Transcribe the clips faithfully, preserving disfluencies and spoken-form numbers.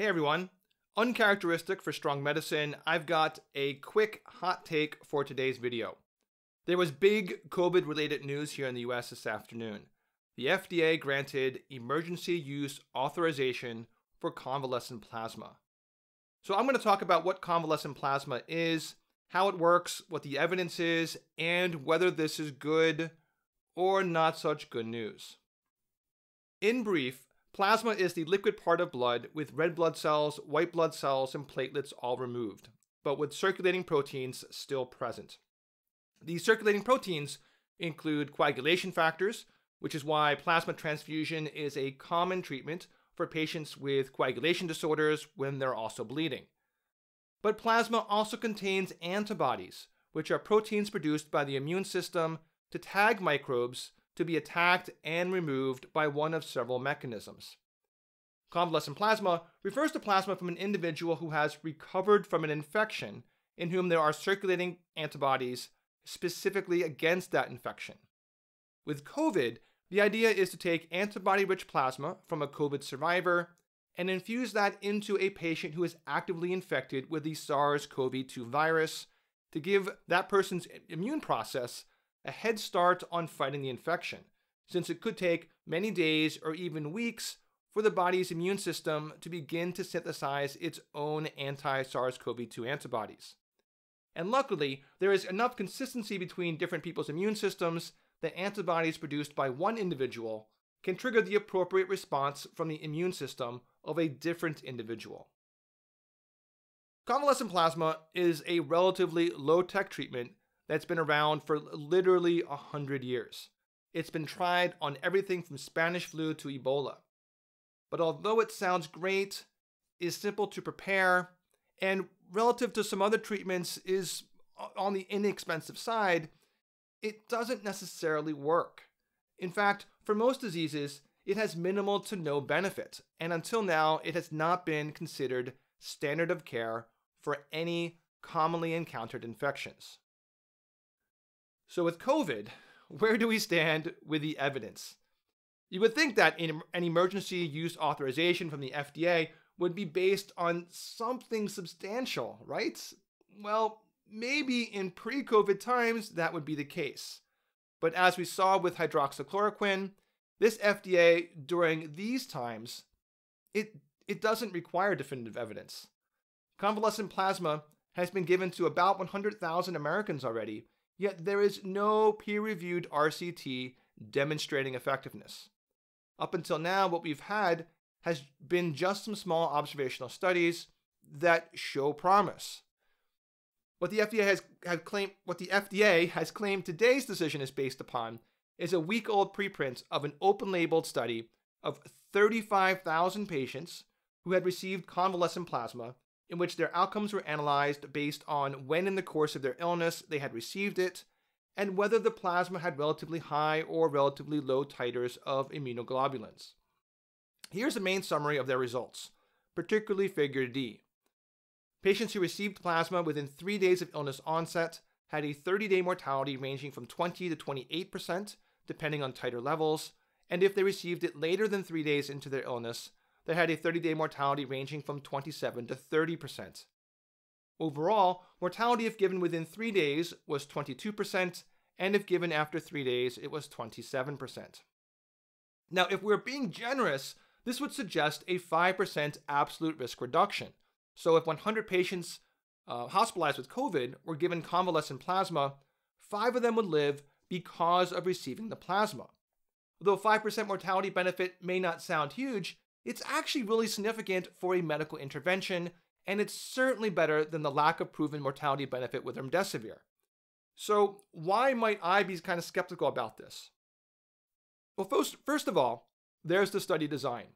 Hey everyone, uncharacteristic for Strong Medicine, I've got a quick hot take for today's video. There was big COVID-related news here in the U S this afternoon. The F D A granted emergency use authorization for convalescent plasma. So I'm going to talk about what convalescent plasma is, how it works, what the evidence is, and whether this is good or not such good news. In brief, plasma is the liquid part of blood with red blood cells, white blood cells, and platelets all removed, but with circulating proteins still present. These circulating proteins include coagulation factors, which is why plasma transfusion is a common treatment for patients with coagulation disorders when they're also bleeding. But plasma also contains antibodies, which are proteins produced by the immune system to tag microbes to be attacked and removed by one of several mechanisms. Convalescent plasma refers to plasma from an individual who has recovered from an infection in whom there are circulating antibodies specifically against that infection. With COVID, the idea is to take antibody-rich plasma from a COVID survivor and infuse that into a patient who is actively infected with the SARS CoV two virus to give that person's immune process a head start on fighting the infection, since it could take many days or even weeks for the body's immune system to begin to synthesize its own anti-SARS CoV two antibodies. And luckily, there is enough consistency between different people's immune systems that antibodies produced by one individual can trigger the appropriate response from the immune system of a different individual. Convalescent plasma is a relatively low-tech treatment that's been around for literally one hundred years. It's been tried on everything from Spanish flu to Ebola. But although it sounds great, is simple to prepare, and relative to some other treatments is on the inexpensive side, it doesn't necessarily work. In fact, for most diseases, it has minimal to no benefit, and until now, it has not been considered standard of care for any commonly encountered infections. So with COVID, where do we stand with the evidence? You would think that an emergency use authorization from the F D A would be based on something substantial, right? Well, maybe in pre-COVID times that would be the case. But as we saw with hydroxychloroquine, this F D A during these times, it, it doesn't require definitive evidence. Convalescent plasma has been given to about one hundred thousand Americans already, yet there is no peer-reviewed R C T demonstrating effectiveness. Up until now, what we've had has been just some small observational studies that show promise. What the F D A has, have claimed, what the F D A has claimed today's decision is based upon is a week-old preprint of an open-labeled study of thirty-five thousand patients who had received convalescent plasma, in which their outcomes were analyzed based on when in the course of their illness they had received it, and whether the plasma had relatively high or relatively low titers of immunoglobulins. Here's the main summary of their results, particularly Figure D. Patients who received plasma within three days of illness onset had a thirty-day mortality ranging from twenty to twenty-eight percent, depending on titer levels, and if they received it later than three days into their illness, they had a thirty-day mortality ranging from twenty-seven to thirty percent. Overall, mortality if given within three days was twenty-two percent, and if given after three days, it was twenty-seven percent. Now, if we're being generous, this would suggest a five percent absolute risk reduction. So if one hundred patients uh, hospitalized with COVID were given convalescent plasma, five of them would live because of receiving the plasma. Although five percent mortality benefit may not sound huge, it's actually really significant for a medical intervention, and it's certainly better than the lack of proven mortality benefit with remdesivir. So why might I be kind of skeptical about this? Well, first, first of all, there's the study design.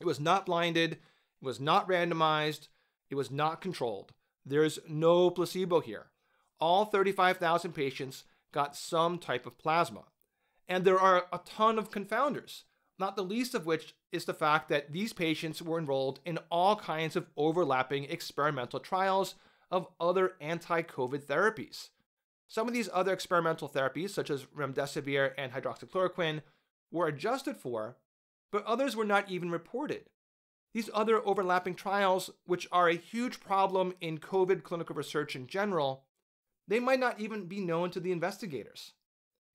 It was not blinded. It was not randomized, it was not controlled. There's no placebo here. All thirty-five thousand patients got some type of plasma. And there are a ton of confounders, not the least of which is the fact that these patients were enrolled in all kinds of overlapping experimental trials of other anti-COVID therapies. Some of these other experimental therapies, such as remdesivir and hydroxychloroquine, were adjusted for, but others were not even reported. These other overlapping trials, which are a huge problem in COVID clinical research in general, they might not even be known to the investigators.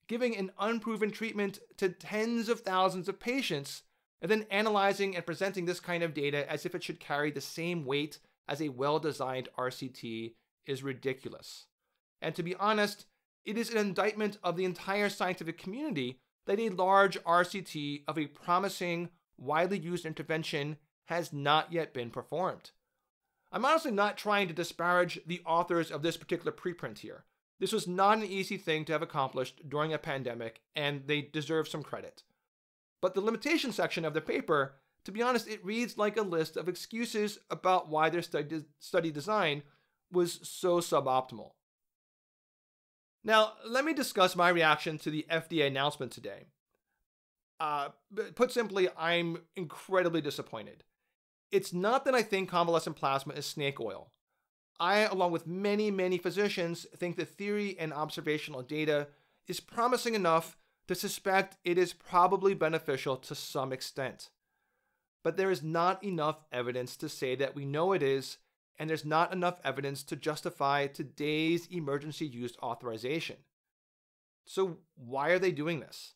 Giving an unproven treatment to tens of thousands of patients and then analyzing and presenting this kind of data as if it should carry the same weight as a well-designed R C T is ridiculous. And to be honest, it is an indictment of the entire scientific community that a large R C T of a promising, widely used intervention has not yet been performed. I'm honestly not trying to disparage the authors of this particular preprint here. This was not an easy thing to have accomplished during a pandemic, and they deserve some credit. But the limitation section of the paper, to be honest, it reads like a list of excuses about why their study, study design was so suboptimal. Now, let me discuss my reaction to the F D A announcement today. Uh, put simply, I'm incredibly disappointed. It's not that I think convalescent plasma is snake oil. I, along with many, many physicians, think the theory and observational data is promising enough to suspect it is probably beneficial to some extent. But there is not enough evidence to say that we know it is, and there's not enough evidence to justify today's emergency use authorization. So why are they doing this?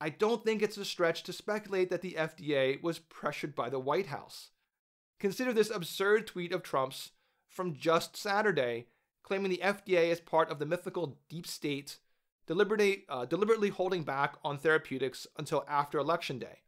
I don't think it's a stretch to speculate that the F D A was pressured by the White House. Consider this absurd tweet of Trump's from just Saturday, claiming the F D A is part of the mythical deep state, deliberately, uh, deliberately holding back on therapeutics until after Election Day.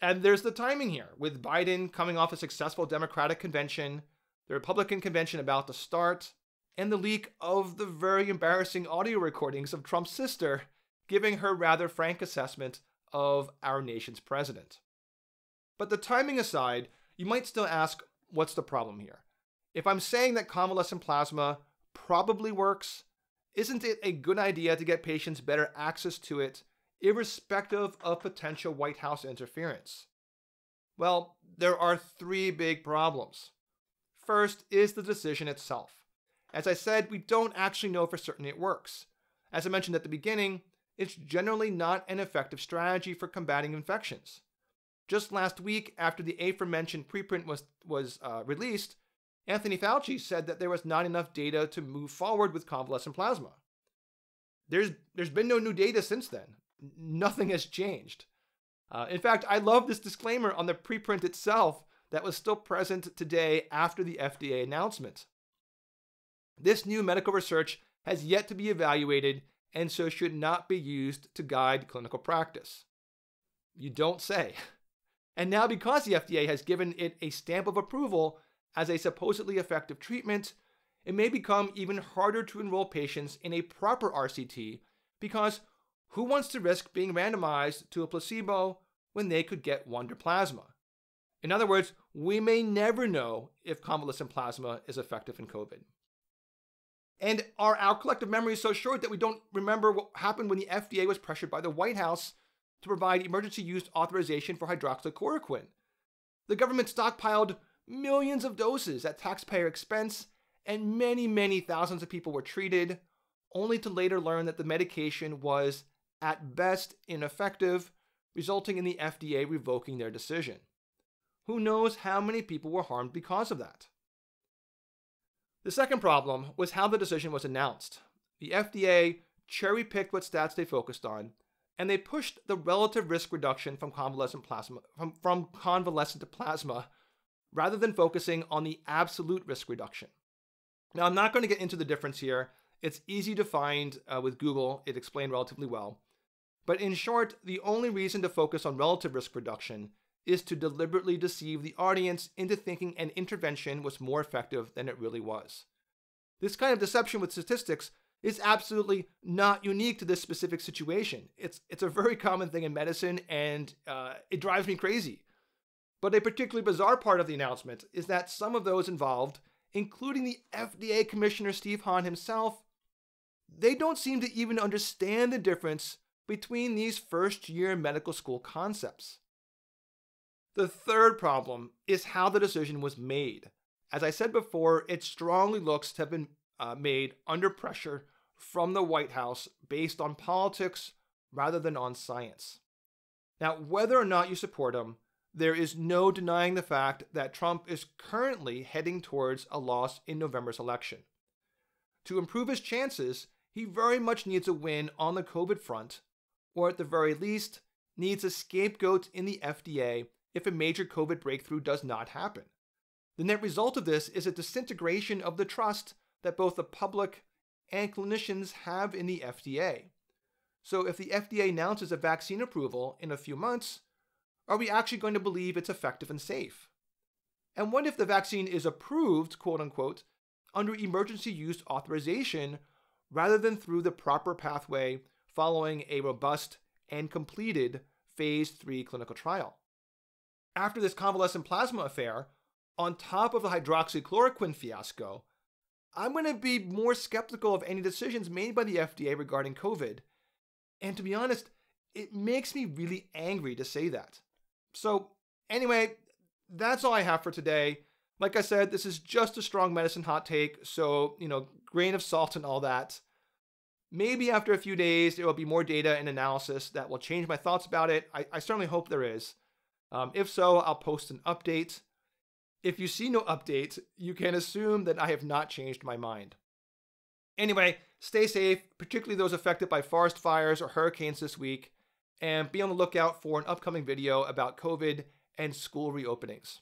And there's the timing here, with Biden coming off a successful Democratic convention, the Republican convention about to start, and the leak of the very embarrassing audio recordings of Trump's sister giving her rather frank assessment of our nation's president. But the timing aside, you might still ask, what's the problem here? If I'm saying that convalescent plasma probably works, isn't it a good idea to get patients better access to it, irrespective of potential White House interference? Well, there are three big problems. First is the decision itself. As I said, we don't actually know for certain it works. As I mentioned at the beginning, it's generally not an effective strategy for combating infections. Just last week, after the aforementioned preprint was, was uh, released, Anthony Fauci said that there was not enough data to move forward with convalescent plasma. There's, there's been no new data since then. Nothing has changed. Uh, in fact, I love this disclaimer on the preprint itself that was still present today after the F D A announcement. This new medical research has yet to be evaluated and so should not be used to guide clinical practice. You don't say. And now because the F D A has given it a stamp of approval as a supposedly effective treatment, it may become even harder to enroll patients in a proper R C T because who wants to risk being randomized to a placebo when they could get wonder plasma? In other words, we may never know if convalescent plasma is effective in COVID. And are our collective memories so short that we don't remember what happened when the F D A was pressured by the White House to provide emergency use authorization for hydroxychloroquine? The government stockpiled millions of doses at taxpayer expense, and many, many thousands of people were treated, only to later learn that the medication was, at best, ineffective, resulting in the F D A revoking their decision. Who knows how many people were harmed because of that? The second problem was how the decision was announced. The F D A cherry-picked what stats they focused on, and they pushed the relative risk reduction from convalescent plasma, from, from convalescent to plasma rather than focusing on the absolute risk reduction. Now, I'm not going to get into the difference here. It's easy to find uh, with Google. It explained relatively well. But in short, the only reason to focus on relative risk reduction is to deliberately deceive the audience into thinking an intervention was more effective than it really was. This kind of deception with statistics is absolutely not unique to this specific situation. It's, it's a very common thing in medicine, and uh, it drives me crazy. But a particularly bizarre part of the announcement is that some of those involved, including the F D A Commissioner Steve Hahn himself, they don't seem to even understand the difference between these first-year medical school concepts. The third problem is how the decision was made. As I said before, it strongly looks to have been uh, made under pressure from the White House based on politics rather than on science. Now, whether or not you support them, There is no denying the fact that Trump is currently heading towards a loss in November's election. To improve his chances, he very much needs a win on the COVID front, or at the very least, needs a scapegoat in the F D A if a major COVID breakthrough does not happen. The net result of this is a disintegration of the trust that both the public and clinicians have in the F D A. So if the F D A announces a vaccine approval in a few months, are we actually going to believe it's effective and safe? And what if the vaccine is approved, quote unquote, under emergency use authorization rather than through the proper pathway following a robust and completed phase three clinical trial? After this convalescent plasma affair, on top of the hydroxychloroquine fiasco, I'm going to be more skeptical of any decisions made by the F D A regarding COVID. And to be honest, it makes me really angry to say that. So anyway, that's all I have for today. Like I said, this is just a Strong Medicine hot take, so, you know, grain of salt and all that. Maybe after a few days, there will be more data and analysis that will change my thoughts about it. I, I certainly hope there is. Um, if so, I'll post an update. If you see no update, you can assume that I have not changed my mind. Anyway, stay safe, particularly those affected by forest fires or hurricanes this week, and be on the lookout for an upcoming video about COVID and school reopenings.